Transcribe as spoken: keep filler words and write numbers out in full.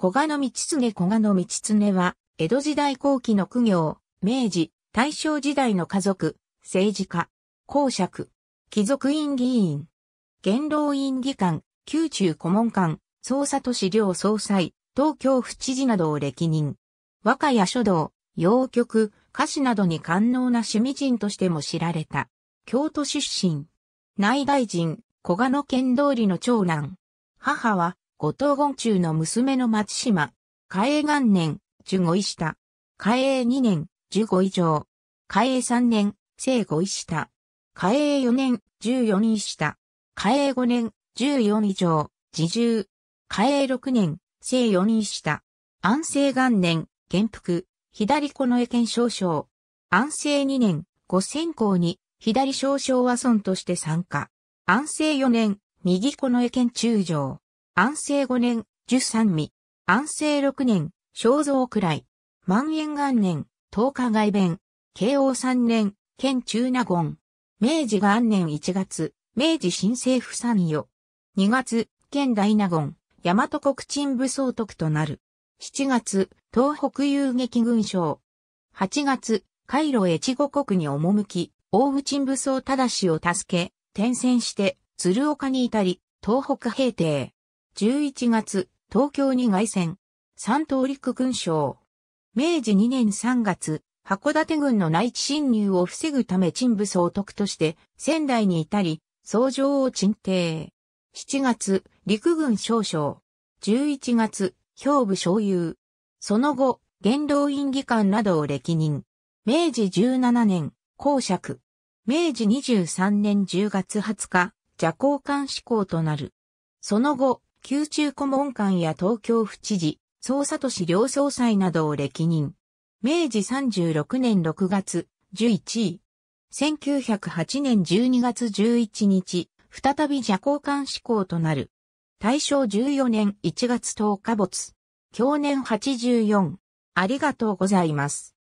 小賀野道常小賀野道常は、江戸時代後期の公卿、明治、大正時代の家族、政治家、公爵、貴族院議員、元老院議官、宮中顧問官、捜査都市両総裁、東京府知事などを歴任。和歌や書道、謡曲、歌詞などに寛容な趣味人としても知られた。京都出身。内大臣、小賀野健通の長男。母は、後藤権中の娘の松島。嘉永元年、従五位下。嘉永二年、従五位上。嘉永三年、正五位下。嘉永四年、従四位下。嘉永五年、従四位上。侍従。嘉永六年、正四位下。安政元年、元服、左近衛健少将。安政二年、五選考に、左少将は孫として参加。安政四年、右近衛健中将。安政五年、十三位。安政六年、正蔵くらい。万延元年、東華外弁。慶応三年、県中納言。明治元年一月、明治新政府参与。二月、県大納言。大和国鎮部総督となる。しちがつ、東北遊撃軍賞。はちがつ、海路越後国に赴き、大宇鎮部総正を助け、転戦して、鶴岡に至り、東北平定。じゅういちがつ、東京に凱旋。三等陸軍賞。明治にねんさんがつ、函館軍の内地侵入を防ぐため鎮部総督として、仙台に至り、僧正を鎮定。しちがつ、陸軍少将。じゅういちがつ、兵部少輔。その後、元老院議官などを歴任。明治じゅうななねん、公爵。明治にじゅうさんねんじゅうがつはつか、左高官志向となる。その後、宮中顧問官や東京府知事、捜査都市両総裁などを歴任。明治さんじゅうろくねんろくがつ、じゅういちい。せんきゅうひゃくはちねんじゅうにがつじゅういちにち、再び左高官志向となる。大正じゅうよねんいちがつとおか没。享年はちじゅうよん。ありがとうございます。